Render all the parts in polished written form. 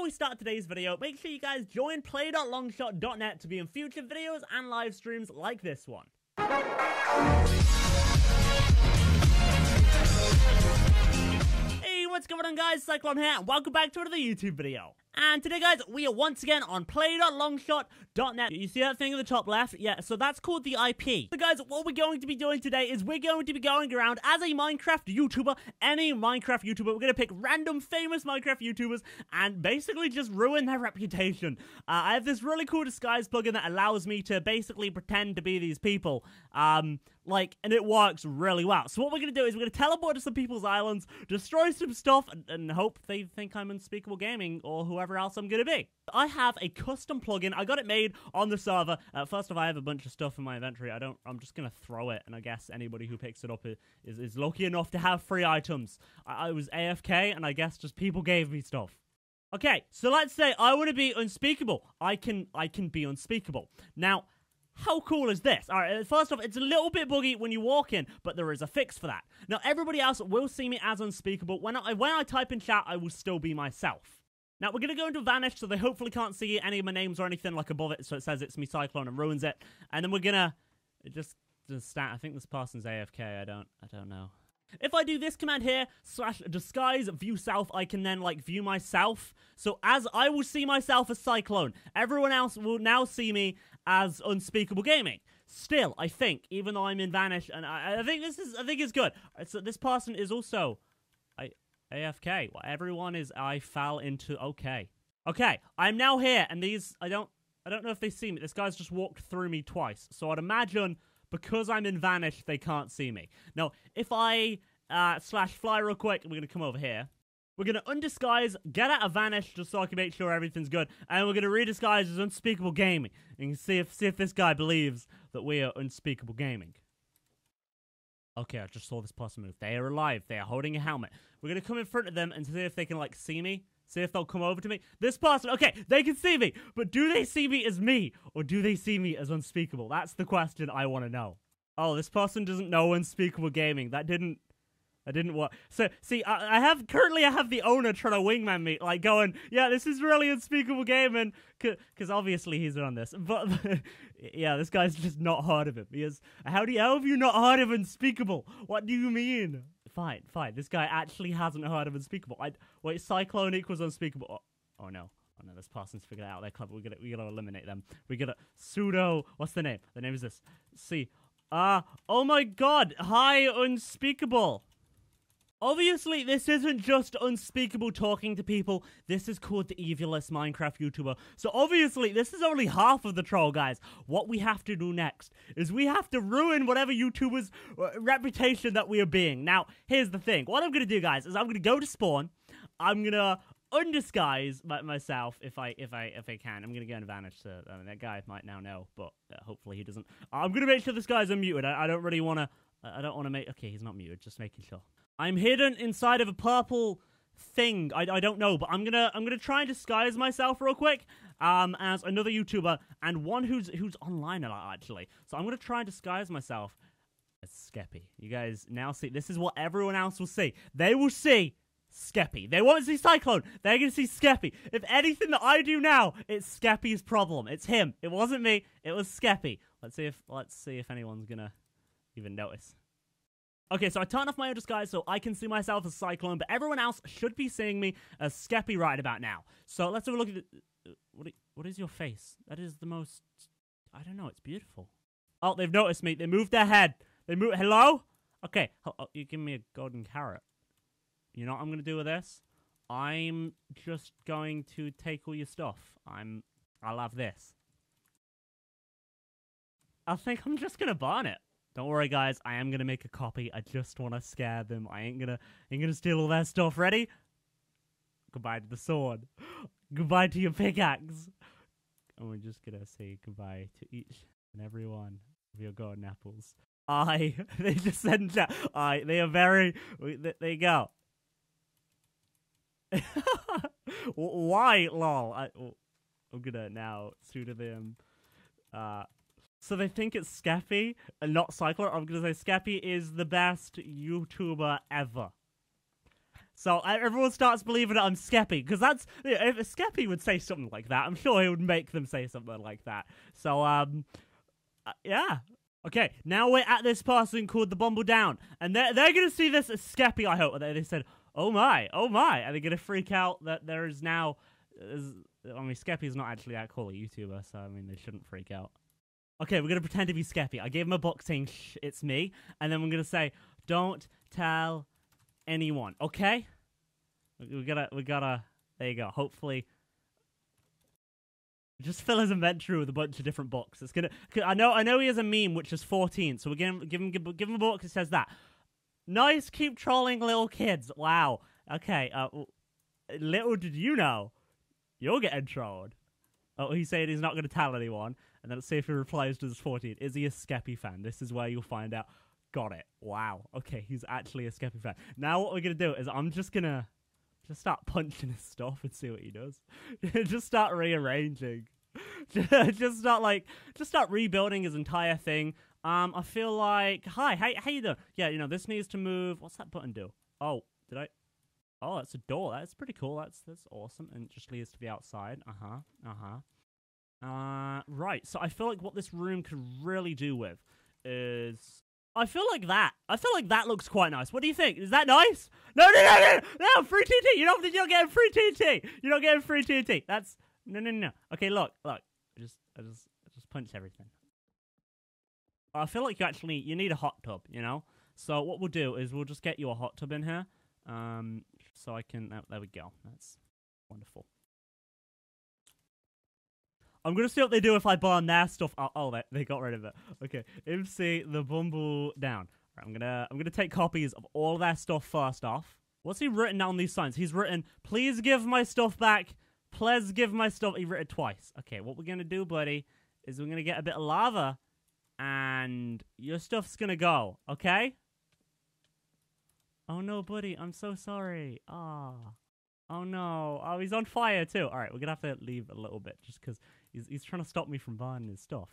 before we start today's video, make sure you guys join play.longshot.net to be in future videos and live streams like this one. Hey, what's going on guys, Cyclone here, and welcome back to another YouTube video. And today guys, we are once again on play.longshot.net. You see that thing at the top left? Yeah, so that's called the IP. So guys, what we're going to be doing today is we're going to be going around as a Minecraft YouTuber, any Minecraft YouTuber. We're going to pick random famous Minecraft YouTubers and basically just ruin their reputation. I have this really cool disguise plugin that allows me to basically pretend to be these people. And it works really well. So what we're going to do is we're going to teleport to some people's islands, destroy some stuff, and hope they think I'm Unspeakable Gaming or whoever else I'm gonna be. I have a custom plugin. I got it made on the server. First off, I have a bunch of stuff in my inventory. I'm just gonna throw it, and I guess anybody who picks it up is lucky enough to have free items. I was AFK, and I guess just people gave me stuff. Okay, so let's say I want to be Unspeakable. I can be Unspeakable. Now, how cool is this? Alright, first off, it's a little bit buggy when you walk in, but there is a fix for that. Now, everybody else will see me as Unspeakable. When I type in chat, I will still be myself. Now, we're going to go into Vanish, so they hopefully can't see any of my names or anything like above it, so it says it's me, Cyclone, and ruins it. And then we're going to just stat. I think this person's AFK. I don't know. If I do this command here, /disguise, view self, I can then, view myself. So as I will see myself as Cyclone, everyone else will now see me as Unspeakable Gaming. Still, I think, even though I'm in Vanish, and I think it's good. So this person is also... AFK. Well, everyone is. I fell into. Okay. I'm now here, and these. I don't know if they see me. This guy's just walked through me twice, so I'd imagine because I'm in Vanish, they can't see me. Now, if I /fly real quick, we're gonna come over here. We're gonna undisguise, get out of Vanish, just so I can make sure everything's good, and we're gonna redisguise as Unspeakable Gaming, and see if this guy believes that we are Unspeakable Gaming. Okay, I just saw this person move. They are alive. They are holding a helmet. We're going to come in front of them and see if they can, see me. See if they'll come over to me. This person, okay, they can see me. But do they see me as me? Or do they see me as Unspeakable? That's the question I want to know. Oh, this person doesn't know Unspeakable Gaming. That didn't work. So, see, I currently have the owner trying to wingman me. Going, yeah, this is really Unspeakable Gaming. Because obviously he's on this. But, yeah, this guy's just not heard of him. He is, how have you not heard of Unspeakable? What do you mean? Fine. This guy actually hasn't heard of Unspeakable. Wait, Cyclone equals Unspeakable. Oh no. Oh no, this person's figured it out. They're clever. We're gonna eliminate them. We're gonna pseudo... What's the name? The name is this. C. Oh my god. Hi, Unspeakable. Obviously, this isn't just Unspeakable talking to people. This is called the evilest Minecraft YouTuber. So obviously, this is only half of the troll, guys. What we have to do next is we have to ruin whatever YouTuber's reputation that we are being. Now, here's the thing. What I'm going to do, guys, is I'm going to go to spawn. I'm going to undisguise myself if I can. I'm going to go and vanish. So, that guy might now know, but hopefully he doesn't. I'm going to make sure this guy's unmuted. I don't want to make... Okay, he's not muted. Just making sure. I'm hidden inside of a purple thing. I don't know, but I'm gonna try and disguise myself real quick as another YouTuber and one who's online a lot actually. So I'm gonna try and disguise myself as Skeppy. You guys now see this is what everyone else will see. They will see Skeppy. They won't see Cyclone. They're gonna see Skeppy. If anything that I do now, it's Skeppy's problem. It's him. It wasn't me. It was Skeppy. Let's see if anyone's gonna even notice. Okay, so I turn off my own disguise so I can see myself as Cyclone, but everyone else should be seeing me as Skeppy right about now. So let's have a look at the... What is your face? That is the most... I don't know, it's beautiful. Oh, they've noticed me. They moved their head. Hello? Okay, oh, you give me a golden carrot. You know what I'm going to do with this? I'm just going to take all your stuff. I'll have this. I think I'm just going to burn it. Don't worry, guys. I am gonna make a copy. I just wanna scare them. I ain't gonna steal all their stuff. Ready? Goodbye to the sword. Goodbye to your pickaxe. And we're just gonna say goodbye to each and every one of your golden apples. They just sent that. They are very. There you go. Why, lol? I'm gonna now pseudo them. So they think it's Skeppy and not Cyclone. I'm going to say Skeppy is the best YouTuber ever. So everyone starts believing that I'm Skeppy, because that's, you know, if Skeppy would say something like that, I'm sure he would make them say something like that. So, yeah. Okay, now we're at this person called the Bumbledown, and they're going to see this as Skeppy, I hope. They said, oh my, and they're going to freak out that there is now, I mean, Skeppy's not actually that cool a YouTuber, so, I mean, they shouldn't freak out. Okay, we're going to pretend to be Skeppy. I gave him a box saying, shh, it's me, and then we're going to say, don't tell anyone, okay? We gotta, there you go, hopefully. Just fill his inventory with a bunch of different boxes. It's gonna, I know he has a meme which is 14, so we're gonna give him a box that says that. Nice, keep trolling little kids. Wow. Okay, little did you know, you're getting trolled. Oh, he's saying he's not gonna tell anyone, and then let's see if he replies to this 14. Is he a Skeppy fan? This is where you'll find out. Got it. Wow. Okay, he's actually a Skeppy fan. Now what we're gonna do is I'm just gonna start punching his stuff and see what he does. Just start rearranging. just start rebuilding his entire thing. I feel like, hi, how you doing? Yeah, you know, this needs to move. What's that button do? Oh, did I? Oh, that's a door. That's pretty cool. That's awesome. And it just leads to the outside. Right. So I feel like what this room could really do with is, I feel like that looks quite nice. What do you think? Is that nice? No, free TNT. You're getting free TNT. You're not getting free TNT. That's, no. Okay, look. I just punch everything. I feel like you need a hot tub, you know? So what we'll do is we'll just get you a hot tub in here. So I can, oh, there we go. That's wonderful. I'm gonna see what they do if I burn their stuff. Oh, they got rid of it. Okay, MC the Bumbledown. Right, I'm gonna take copies of all their stuff first off. What's he written down on these signs? He's written, "Please give my stuff back. Please give my stuff." He wrote it twice. Okay, what we're gonna do, buddy, is we're gonna get a bit of lava, and your stuff's gonna go. Okay? Oh no, buddy, I'm so sorry. Ah. Oh. Oh no, oh, he's on fire too. All right, we're gonna have to leave a little bit just because he's trying to stop me from burning his stuff.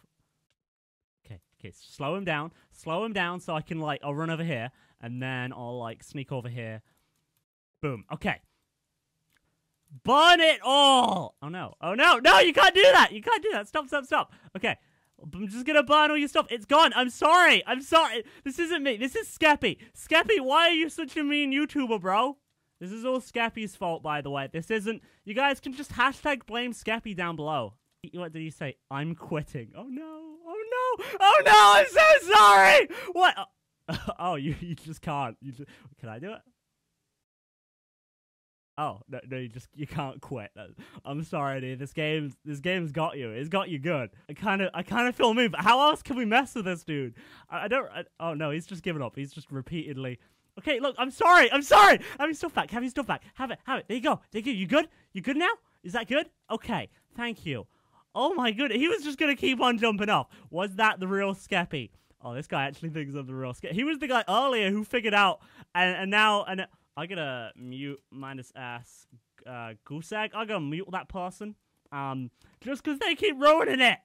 Okay, slow him down so I can, like, I'll run over here and then I'll, like, sneak over here. Boom, okay. Burn it all! Oh no, you can't do that, stop. Okay, I'm just gonna burn all your stuff. It's gone, I'm sorry. This isn't me, this is Skeppy. Skeppy, why are you such a mean YouTuber, bro? This is all Skeppy's fault, by the way. This isn't... You guys can just hashtag blame Skeppy down below. What did he say? I'm quitting. Oh no, I'm so sorry! What? Oh, you just can't. Can I do it? Oh, no, you can't quit. I'm sorry, dude. This game's got you. It's got you good. I kind of feel moved. How else can we mess with this dude? Oh no, he's just given up. He's just repeatedly... Okay, look, I'm sorry! Have your stuff back, have it. There you go. You good now? Is that good? Okay, thank you. Oh my goodness, he was just gonna keep on jumping off. Was that the real Skeppy? Oh, this guy actually thinks I'm the real Skeppy. He was the guy earlier who figured out, and now, I gotta mute minus ass, goose egg. I gotta mute that person, just cause they keep ruining it.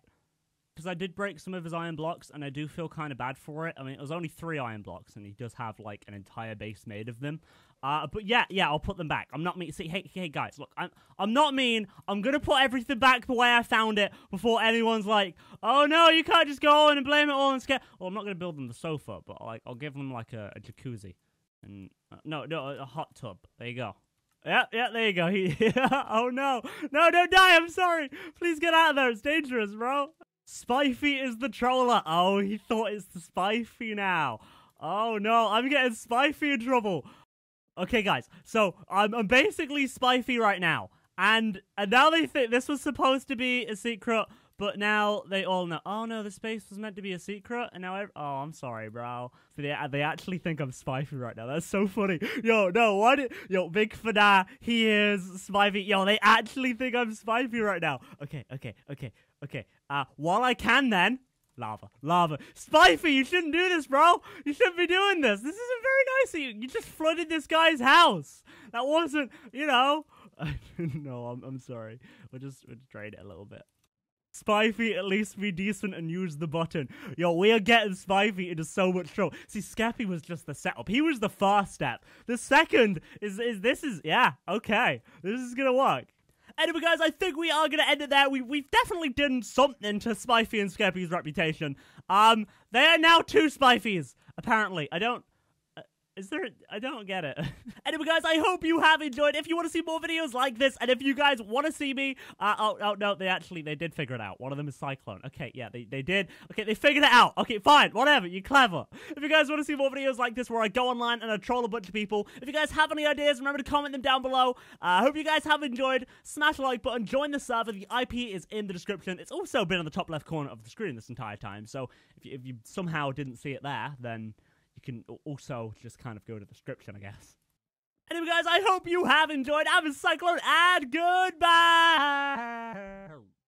Because I did break some of his iron blocks, and I do feel kind of bad for it. I mean, it was only 3 iron blocks, and he does have, like, an entire base made of them. But yeah, I'll put them back. I'm not mean. See, hey, guys, look, I'm not mean. I'm gonna put everything back the way I found it before anyone's like, oh no, you can't just go on and blame it all and scare. Well, I'm not gonna build them the sofa, but, like, I'll give them, like, a jacuzzi. And, no, a hot tub. There you go. Yeah, there you go. Oh no. No, don't die, I'm sorry. Please get out of there, it's dangerous, bro. Spifey is the troller. Oh, he thought it's the Spifey now. Oh no, I'm getting Spifey in trouble. Okay, guys, so I'm basically Spifey right now, and now they think this was supposed to be a secret, but now they all know. Oh no, this space was meant to be a secret, and now oh, I'm sorry, bro. So they actually think I'm Spifey right now. That's so funny. Yo, no, yo, big fada. He is Spifey. Yo, they actually think I'm Spifey right now. Okay. While I can then, lava. Spifey, you shouldn't do this, bro. You shouldn't be doing this. This isn't very nice of you. You just flooded this guy's house. That wasn't, you know. No, I'm sorry. We'll just drain it a little bit. Spifey, at least be decent and use the button. Yo, we are getting Spifey into so much trouble. See, Skeppy was just the setup. He was the first step. The second is yeah, okay. This is gonna work. Anyway, guys, I think we are gonna end it there. We've definitely done something to Spifey and Skeppy's reputation. They are now two Spifeys, apparently. I don't get it. Anyway, guys, I hope you have enjoyed. If you want to see more videos like this, and if you guys want to see me... oh, no, they did figure it out. One of them is Cyclone. Okay, yeah, they did. Okay, they figured it out. Okay, fine, whatever, you're clever. If you guys want to see more videos like this where I go online and I troll a bunch of people, if you guys have any ideas, remember to comment them down below. I hope you guys have enjoyed. Smash the like button, join the server. The IP is in the description. It's also been on the top left corner of the screen this entire time, so if you somehow didn't see it there, then... you can also just kind of go to the description, I guess. Anyway, guys, I hope you have enjoyed. I'm Cyclone, and goodbye!